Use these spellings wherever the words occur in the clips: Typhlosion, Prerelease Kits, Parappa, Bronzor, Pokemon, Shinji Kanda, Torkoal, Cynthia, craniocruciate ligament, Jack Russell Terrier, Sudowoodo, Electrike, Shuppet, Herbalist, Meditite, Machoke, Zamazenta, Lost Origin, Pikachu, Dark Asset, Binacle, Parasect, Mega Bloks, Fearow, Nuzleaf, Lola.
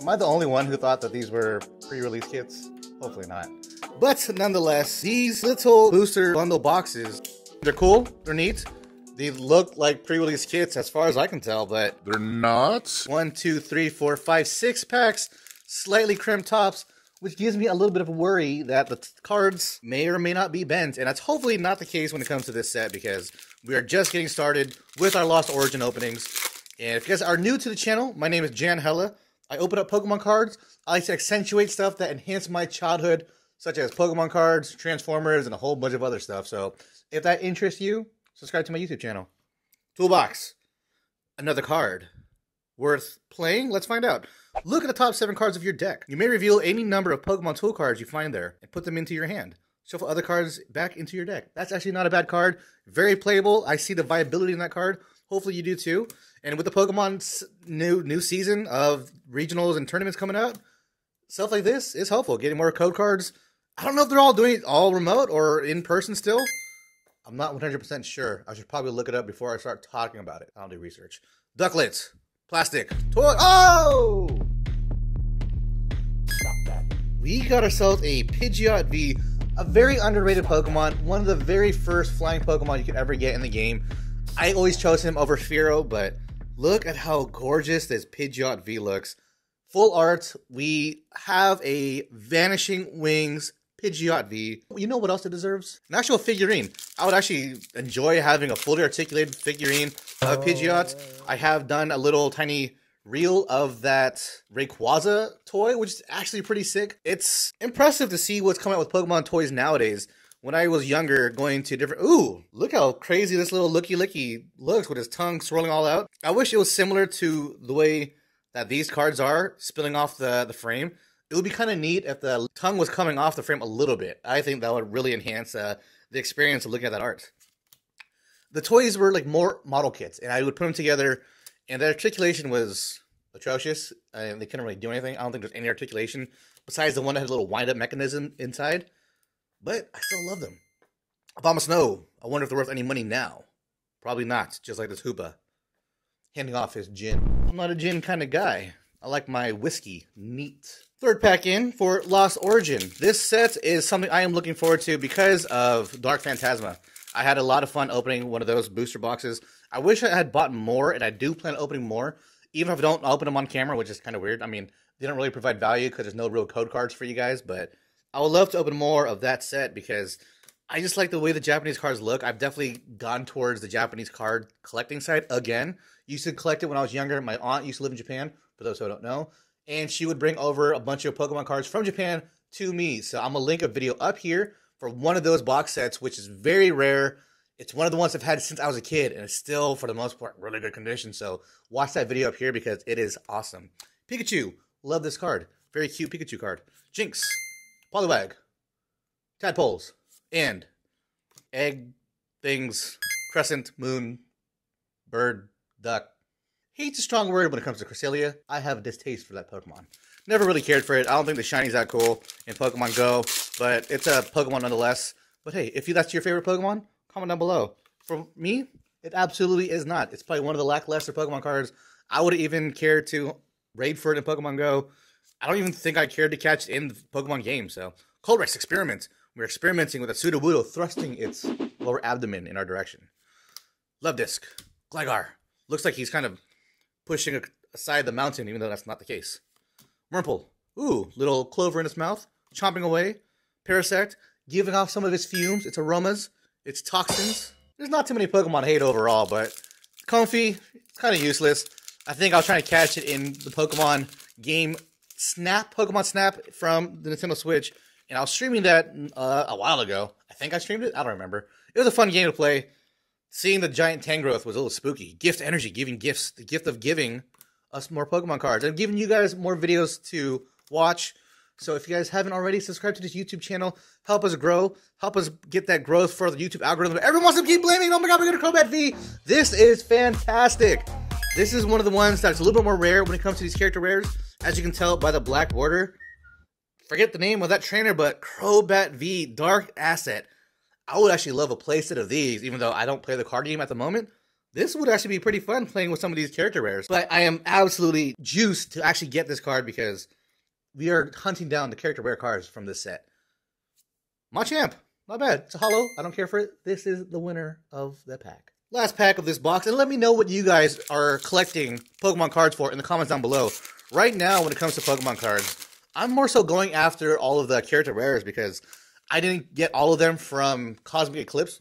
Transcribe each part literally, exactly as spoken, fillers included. Am I the only one who thought that these were pre-release kits? Hopefully not. But nonetheless, these little booster bundle boxes, they're cool, they're neat. They look like pre-release kits as far as I can tell, but they're not. One, two, three, four, five, six packs, slightly crimped tops, which gives me a little bit of worry that the cards may or may not be bent, and that's hopefully not the case when it comes to this set, because we are just getting started with our Lost Origin openings. And if you guys are new to the channel, my name is Jan Hella. I open up Pokemon cards. I like to accentuate stuff that enhanced my childhood, such as Pokemon cards, Transformers, and a whole bunch of other stuff. So if that interests you, subscribe to my YouTube channel. Toolbox. Another card. Worth playing? Let's find out. Look at the top seven cards of your deck. You may reveal any number of Pokemon tool cards you find there and put them into your hand. Shuffle other cards back into your deck. That's actually not a bad card. Very playable. I see the viability in that card. Hopefully you do too. And with the Pokemon's new new season of regionals and tournaments coming out, stuff like this is helpful. Getting more code cards. I don't know if they're all doing it all remote or in person still. I'm not one hundred percent sure. I should probably look it up before I start talking about it. I'll do research. Ducklets. Plastic. Toy. Oh! Stop that. We got ourselves a Pidgeot V, a very underrated Pokemon, one of the very first flying Pokemon you could ever get in the game. I always chose him over Fearow, but look at how gorgeous this Pidgeot V looks. Full art. We have a Vanishing Wings Pidgeot V. You know what else it deserves? An actual figurine. I would actually enjoy having a fully articulated figurine of Pidgeot. I have done a little tiny reel of that Rayquaza toy, which is actually pretty sick. It's impressive to see what's coming out with Pokemon toys nowadays. When I was younger, going to different... Ooh, look how crazy this little Looky Licky looks with his tongue swirling all out. I wish it was similar to the way that these cards are, spilling off the, the frame. It would be kind of neat if the tongue was coming off the frame a little bit. I think that would really enhance uh, the experience of looking at that art. The toys were like more model kits, and I would put them together, and the articulation was atrocious, and they couldn't really do anything. I don't think there's any articulation besides the one that had a little wind-up mechanism inside, but I still love them. Obama Snow. I wonder if they're worth any money now. Probably not, just like this Hoopa. Handing off his gin. I'm not a gin kind of guy. I like my whiskey neat. Third pack in for Lost Origin. This set is something I am looking forward to because of Dark Phantasma. I had a lot of fun opening one of those booster boxes. I wish I had bought more, and I do plan on opening more, even if I don't open them on camera, which is kind of weird. I mean, they don't really provide value because there's no real code cards for you guys, but I would love to open more of that set because I just like the way the Japanese cards look. I've definitely gone towards the Japanese card collecting side again. Used to collect it when I was younger. My aunt used to live in Japan, for those who don't know. And she would bring over a bunch of Pokemon cards from Japan to me. So I'm going to link a video up here for one of those box sets, which is very rare. It's one of the ones I've had since I was a kid, and it's still, for the most part, really good condition. So watch that video up here because it is awesome. Pikachu. Love this card. Very cute Pikachu card. Jinx. Poliwag. Tadpoles. And egg things. Crescent. Moon. Bird. Duck. Hate's a strong word when it comes to Cresselia. I have a distaste for that Pokemon. Never really cared for it. I don't think the Shiny's that cool in Pokemon Go, but it's a Pokemon nonetheless. But hey, if that's your favorite Pokemon, comment down below. For me, it absolutely is not. It's probably one of the lackluster Pokemon cards. I would even care to raid for it in Pokemon Go. I don't even think I cared to catch it in the Pokemon game, so. Colrex experiment. We're experimenting with a Sudowoodo thrusting its lower abdomen in our direction. Love Disc. Gligar. Looks like he's kind of pushing aside the mountain, even though that's not the case. Wurmple. Ooh, little clover in his mouth. Chomping away. Parasect. Giving off some of its fumes, its aromas, its toxins. There's not too many Pokemon hate overall, but comfy. It's kind of useless. I think I was trying to catch it in the Pokemon game Snap. Pokemon Snap from the Nintendo Switch. And I was streaming that uh, a while ago. I think I streamed it. I don't remember. It was a fun game to play. Seeing the giant Tangrowth was a little spooky. Gift energy, giving gifts, the gift of giving us more Pokemon cards. I'm giving you guys more videos to watch. So if you guys haven't already, subscribe to this YouTube channel. Help us grow. Help us get that growth for the YouTube algorithm. Everyone wants to keep blaming. Oh my God, we got a Crobat V. This is fantastic. This is one of the ones that's a little bit more rare when it comes to these character rares. As you can tell by the black border. Forget the name of that trainer, but Crobat V, Dark Asset. I would actually love a playset of these, even though I don't play the card game at the moment. This would actually be pretty fun playing with some of these character rares. But I am absolutely juiced to actually get this card because we are hunting down the character rare cards from this set. Machamp. Not bad. It's a holo. I don't care for it. This is the winner of the pack. Last pack of this box. And let me know what you guys are collecting Pokemon cards for in the comments down below. Right now, when it comes to Pokemon cards, I'm more so going after all of the character rares because I didn't get all of them from Cosmic Eclipse.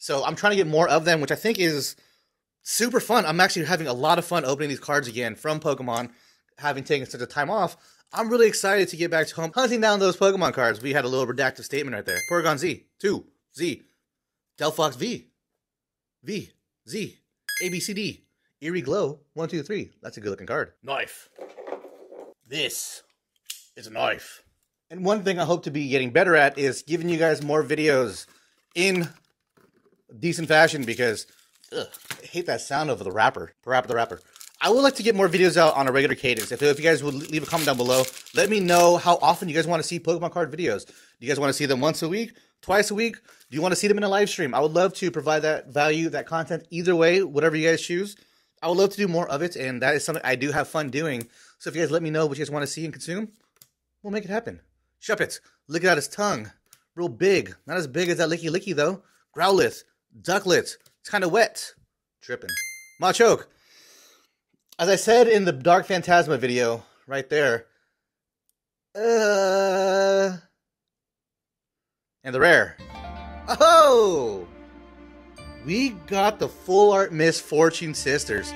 So I'm trying to get more of them, which I think is super fun. I'm actually having a lot of fun opening these cards again from Pokemon, having taken such a time off. I'm really excited to get back to home, hunting down those Pokemon cards. We had a little redacted statement right there. Porygon Z, two, Z, Delphox V, V, Z, A B C D, Eerie Glow, one, two, three. That's a good looking card. Knife. This is a knife. And one thing I hope to be getting better at is giving you guys more videos in decent fashion because ugh, I hate that sound of the rapper. Parappa the rapper. I would like to get more videos out on a regular cadence. If, if you guys would leave a comment down below, let me know how often you guys want to see Pokemon card videos. Do you guys want to see them once a week, twice a week? Do you want to see them in a live stream? I would love to provide that value, that content, either way, whatever you guys choose. I would love to do more of it, and that is something I do have fun doing. So if you guys let me know what you guys want to see and consume, we'll make it happen. Shuppets, look at his tongue. Real big. Not as big as that Licky Licky, though. Growlithe, Ducklet. It's kind of wet. Tripping. Machoke. As I said in the Dark Phantasma video, right there, uh, and the rare. Oh! We got the full art Miss Fortune Sisters.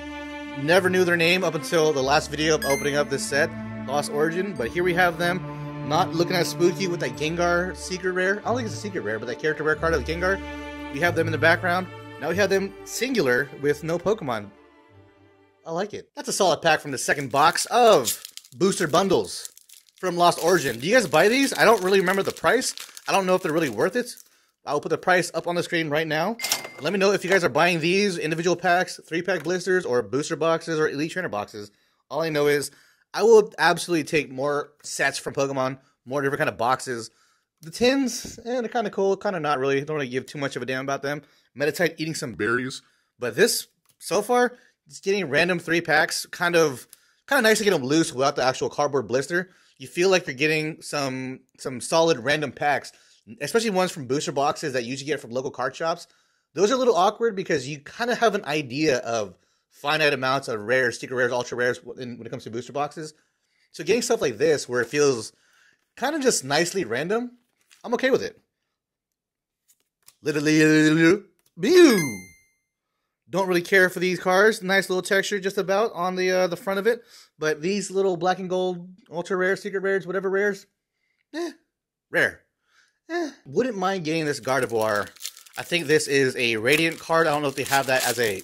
Never knew their name up until the last video of opening up this set, Lost Origin, but here we have them, not looking as spooky with that Gengar secret rare. I don't think it's a secret rare, but that character rare card of Gengar. We have them in the background. Now we have them singular with no Pokemon. I like it. That's a solid pack from the second box of booster bundles from Lost Origin. Do you guys buy these? I don't really remember the price. I don't know if they're really worth it. I'll put the price up on the screen right now. Let me know if you guys are buying these individual packs, three-pack blisters, or booster boxes, or elite trainer boxes. All I know is I will absolutely take more sets from Pokemon, more different kind of boxes. The tins, eh, they're kind of cool, kind of not really. Don't really give too much of a damn about them. Meditite eating some berries. But this, so far, just getting random three packs, kind of, kind of nice to get them loose without the actual cardboard blister. You feel like you're getting some some solid random packs, especially ones from booster boxes that you usually get from local card shops. Those are a little awkward because you kind of have an idea of finite amounts of rares, secret rares, ultra rares when it comes to booster boxes. So getting stuff like this where it feels kind of just nicely random, I'm okay with it. Literally, mew. Don't really care for these cards. Nice little texture just about on the uh, the front of it. But these little black and gold, ultra rare, secret rares, whatever rares, eh, rare. Eh. Wouldn't mind getting this Gardevoir. I think this is a Radiant card. I don't know if they have that as a,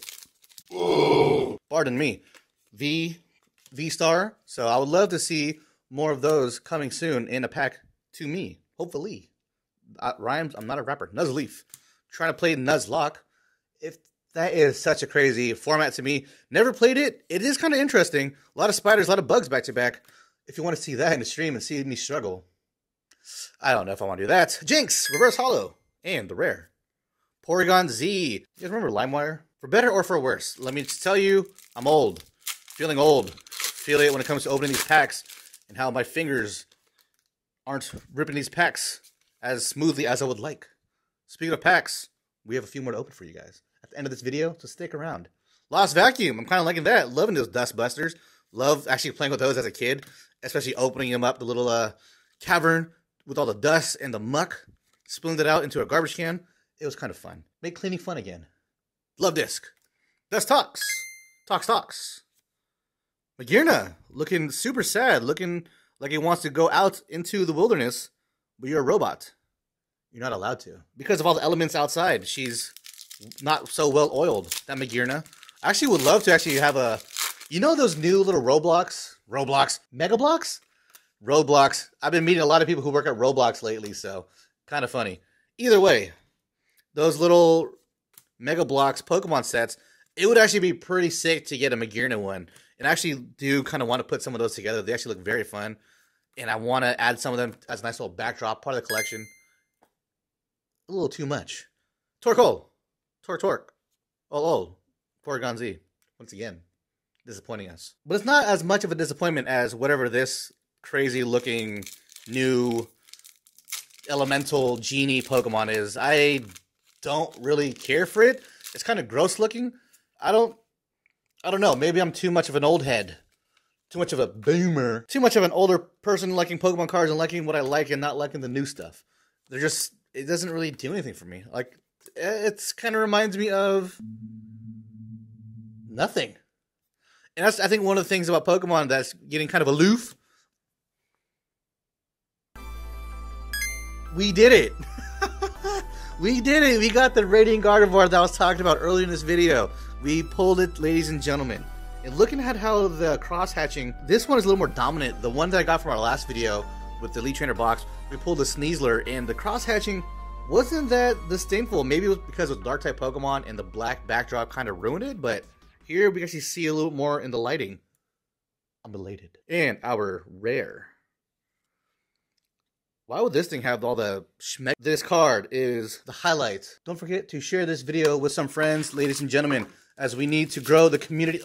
oh, pardon me, V, V-Star. So I would love to see more of those coming soon in a pack to me, hopefully. Uh, rhymes, I'm not a rapper. Nuzleaf. Trying to play Nuzlocke. If That is such a crazy format to me. Never played it. It is kind of interesting. A lot of spiders, a lot of bugs back to back. If you want to see that in the stream and see me struggle. I don't know if I want to do that. Jinx, reverse holo, and the rare. Porygon Z. You guys remember LimeWire? For better or for worse, let me tell you, I'm old. Feeling old. Feel it when it comes to opening these packs and how my fingers aren't ripping these packs as smoothly as I would like. Speaking of packs, we have a few more to open for you guys at the end of this video, so stick around. Lost Vacuum, I'm kind of liking that. Loving those Dust Busters. Love actually playing with those as a kid, especially opening them up, the little uh, cavern with all the dust and the muck. Spooned it out into a garbage can. It was kind of fun. Make cleaning fun again. Love Disc. Dust Talks. Talks Talks. Magearna, looking super sad, looking like he wants to go out into the wilderness, but you're a robot. You're not allowed to. Because of all the elements outside, she's not so well oiled, that Magearna. I actually would love to actually have a, you know those new little Roblox, Roblox, Mega Bloks? Roblox. I've been meeting a lot of people who work at Roblox lately, so kind of funny. Either way, those little Mega Bloks Pokemon sets, it would actually be pretty sick to get a Magearna one. And I actually do kind of want to put some of those together. They actually look very fun. And I want to add some of them as a nice little backdrop, part of the collection. A little too much. Torkoal. Tortork. Oh, oh. Porygon Z, once again, disappointing us. But it's not as much of a disappointment as whatever this crazy-looking new elemental genie Pokemon is. I don't really care for it. It's kind of gross-looking. I don't... I don't know. Maybe I'm too much of an old head. Too much of a boomer. Too much of an older person liking Pokemon cards and liking what I like and not liking the new stuff. They're just... It doesn't really do anything for me. Like, it's kind of reminds me of... nothing. And that's, I think, one of the things about Pokemon that's getting kind of aloof. We did it. We did it. We got the Radiant Gardevoir that I was talking about earlier in this video. We pulled it, ladies and gentlemen. And looking at how the cross-hatching, this one is a little more dominant. The one that I got from our last video with the Elite Trainer box, we pulled the Sneasler, and the cross-hatching wasn't that disdainful. Maybe it was because it was Dark-type Pokemon and the black backdrop kind of ruined it, but here we actually see a little more in the lighting. I'm elated. And our rare. Why would this thing have all the schmeck? This card is the highlight. Don't forget to share this video with some friends, ladies and gentlemen, as we need to grow the community.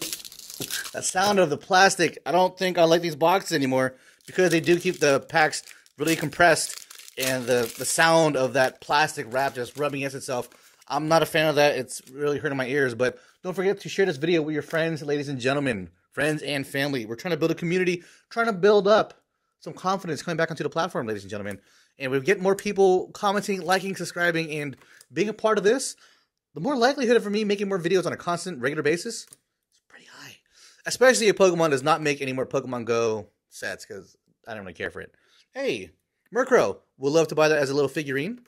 The sound of the plastic. I don't think I like these boxes anymore because they do keep the packs really compressed and the, the sound of that plastic wrap just rubbing against itself. I'm not a fan of that. It's really hurting my ears, but don't forget to share this video with your friends, ladies and gentlemen, friends and family. We're trying to build a community, trying to build up some confidence coming back onto the platform, ladies and gentlemen. And we get more people commenting, liking, subscribing, and being a part of this, the more likelihood for me making more videos on a constant, regular basis is pretty high. Especially if Pokemon does not make any more Pokemon Go sets, because I don't really care for it. Hey, Murkrow. We'll love to buy that as a little figurine.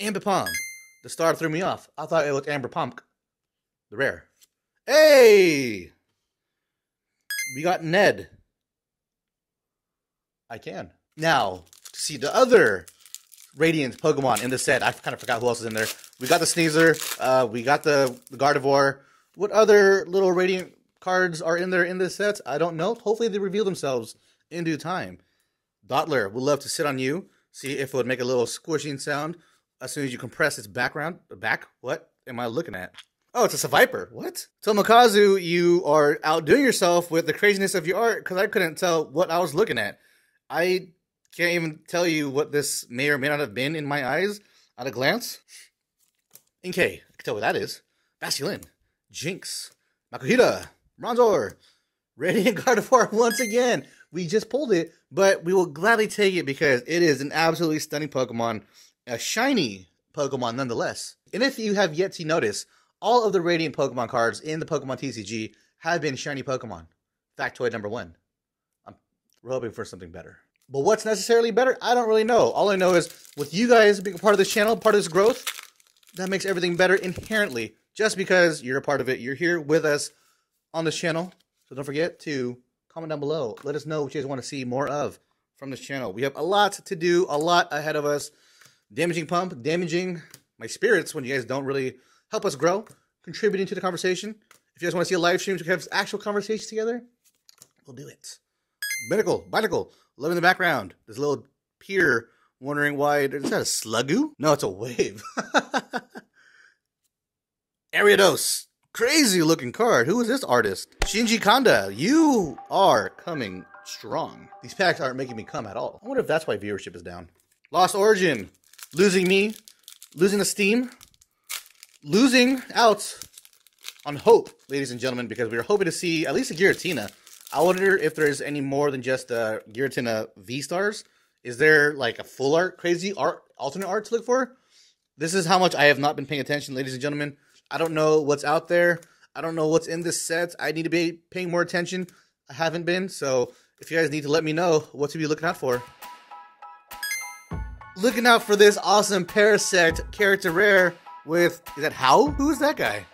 Ambipom. The star threw me off. I thought it was Amber Pump. The rare. Hey! We got Ned. I can. Now, to see the other Radiant Pokemon in the set, I kind of forgot who else is in there. We got the Sneasler, uh, we got the, the Gardevoir. What other little Radiant cards are in there in this set? I don't know. Hopefully they reveal themselves in due time. Dottler, would love to sit on you, see if it would make a little squishing sound as soon as you compress its background. Back? What am I looking at? Oh, it's a Seviper. What? So, Mikazu, you are outdoing yourself with the craziness of your art because I couldn't tell what I was looking at. I can't even tell you what this may or may not have been in my eyes at a glance. Inkay, I can tell what that is. Basculin, Jinx, Makuhita, Bronzor, Radiant Gardevoir once again. We just pulled it, but we will gladly take it because it is an absolutely stunning Pokemon. A shiny Pokemon nonetheless. And if you have yet to notice, all of the Radiant Pokemon cards in the Pokemon T C G have been shiny Pokemon. Factoid number one. I'm, we're hoping for something better. But what's necessarily better? I don't really know. All I know is with you guys being a part of this channel, part of this growth, that makes everything better inherently. Just because you're a part of it. You're here with us on this channel. So don't forget to comment down below. Let us know what you guys want to see more of from this channel. We have a lot to do, a lot ahead of us. Damaging Pump, damaging my spirits when you guys don't really help us grow, contributing to the conversation. If you guys want to see a live stream to have actual conversations together, we'll do it. Medical, Binacle, love in the background. There's a little peer wondering why. Is that a Slugoo? No, it's a wave. Ariados, crazy looking card. Who is this artist? Shinji Kanda, you are coming strong. These packs aren't making me come at all. I wonder if that's why viewership is down. Lost Origin. Losing me, losing esteem, losing out on hope, ladies and gentlemen, because we were hoping to see at least a Giratina. I wonder if there's any more than just a Giratina V stars. Is there like a full art, crazy art, alternate art to look for? This is how much I have not been paying attention, ladies and gentlemen. I don't know what's out there. I don't know what's in this set. I need to be paying more attention. I haven't been, so if you guys need to let me know what to be looking out for. Looking out for this awesome Parasect character rare with, is that how? Who is that guy?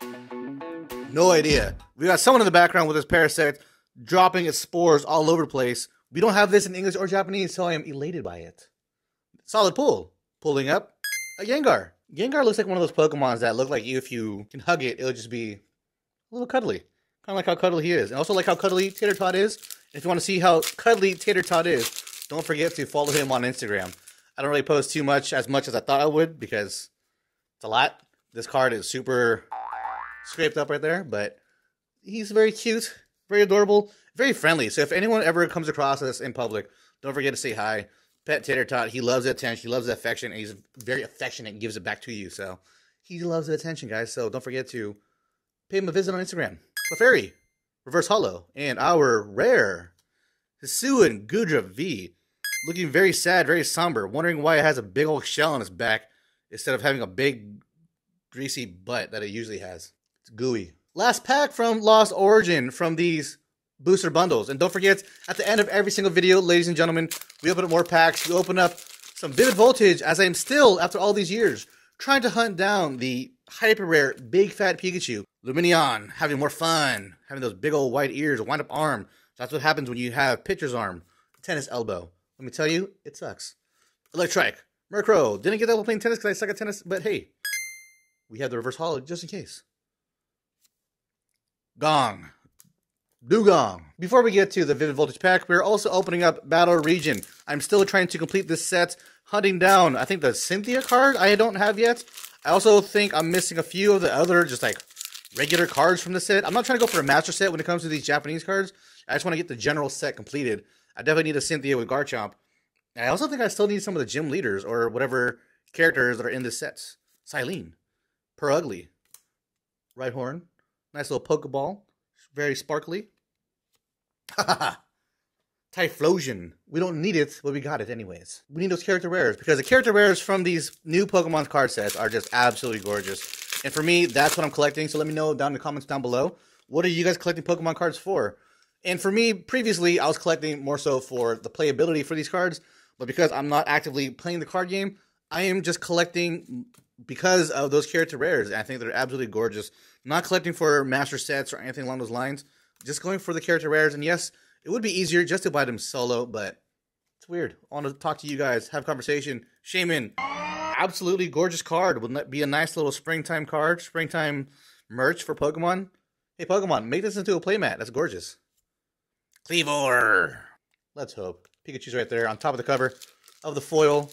No idea. We got someone in the background with this Parasect dropping its spores all over the place. We don't have this in English or Japanese, so I am elated by it. Solid pull. Pulling up a Gengar. Gengar looks like one of those Pokemons that look like you, if you can hug it, it'll just be a little cuddly. Kind of like how cuddly he is. And also like how cuddly Tater Tot is. If you want to see how cuddly Tater Tot is, don't forget to follow him on Instagram. I don't really post too much, as much as I thought I would, because it's a lot. This card is super scraped up right there, but he's very cute, very adorable, very friendly. So if anyone ever comes across us in public, don't forget to say hi. Pet Tater Tot, he loves attention, he loves affection, and he's very affectionate and gives it back to you. So he loves the attention, guys. So don't forget to pay him a visit on Instagram. Clefairy, Reverse Hollow, and our rare Hisuian Gudra V, looking very sad, very somber, wondering why it has a big old shell on its back instead of having a big greasy butt that it usually has. It's gooey. Last pack from Lost Origin from these booster bundles. And don't forget, at the end of every single video, ladies and gentlemen, we open up more packs. We open up some Vivid Voltage, as I am still, after all these years, trying to hunt down the hyper rare big fat Pikachu. Luminion, having more fun, having those big old white ears, wind up arm. That's what happens when you have pitcher's arm, tennis elbow. Let me tell you, it sucks. Electrike, Murkrow. Didn't get that while playing tennis because I suck at tennis, but hey, we have the Reverse Hollow just in case. Gong, Dugong. Before we get to the Vivid Voltage pack, we're also opening up Battle Region. I'm still trying to complete this set, hunting down, I think, the Cynthia card I don't have yet. I also think I'm missing a few of the other just like regular cards from the set. I'm not trying to go for a master set when it comes to these Japanese cards. I just want to get the general set completed. I definitely need a Cynthia with Garchomp. And I also think I still need some of the gym leaders or whatever characters that are in the sets. Silene, Perugly, Rhyhorn, nice little Pokeball, very sparkly. Ha ha ha. Typhlosion. We don't need it, but we got it anyways. We need those character rares because the character rares from these new Pokemon card sets are just absolutely gorgeous. And for me, that's what I'm collecting. So let me know down in the comments down below. What are you guys collecting Pokemon cards for? And for me, previously, I was collecting more so for the playability for these cards. But because I'm not actively playing the card game, I am just collecting because of those character rares. And I think they're absolutely gorgeous. Not collecting for master sets or anything along those lines. Just going for the character rares. And yes, it would be easier just to buy them solo, but it's weird. I want to talk to you guys, have a conversation. Shaman, absolutely gorgeous card. Would be a nice little springtime card, springtime merch for Pokemon. Hey, Pokemon, make this into a playmat. That's gorgeous. Cleavor. Let's hope. Pikachu's right there on top of the cover of the foil,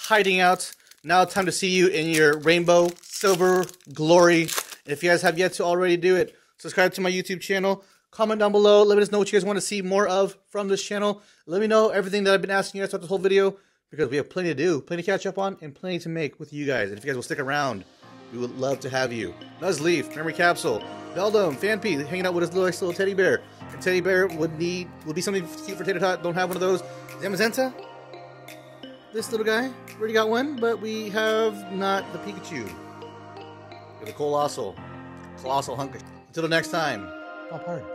hiding out. Now time to see you in your rainbow silver glory. And if you guys have yet to already do it, subscribe to my YouTube channel. Comment down below. Let us know what you guys want to see more of from this channel. Let me know everything that I've been asking you guys throughout this whole video because we have plenty to do, plenty to catch up on, and plenty to make with you guys. And if you guys will stick around, we would love to have you. Nuzleaf, Memory Capsule, Veldome, Fanpy, hanging out with his little, nice little teddy bear. And teddy bear would need would be something cute for Tater Tot. Don't have one of those. Zamazenta, this little guy, already got one, but we have not the Pikachu. The Colossal, Colossal Hunker. Until the next time, pop hard.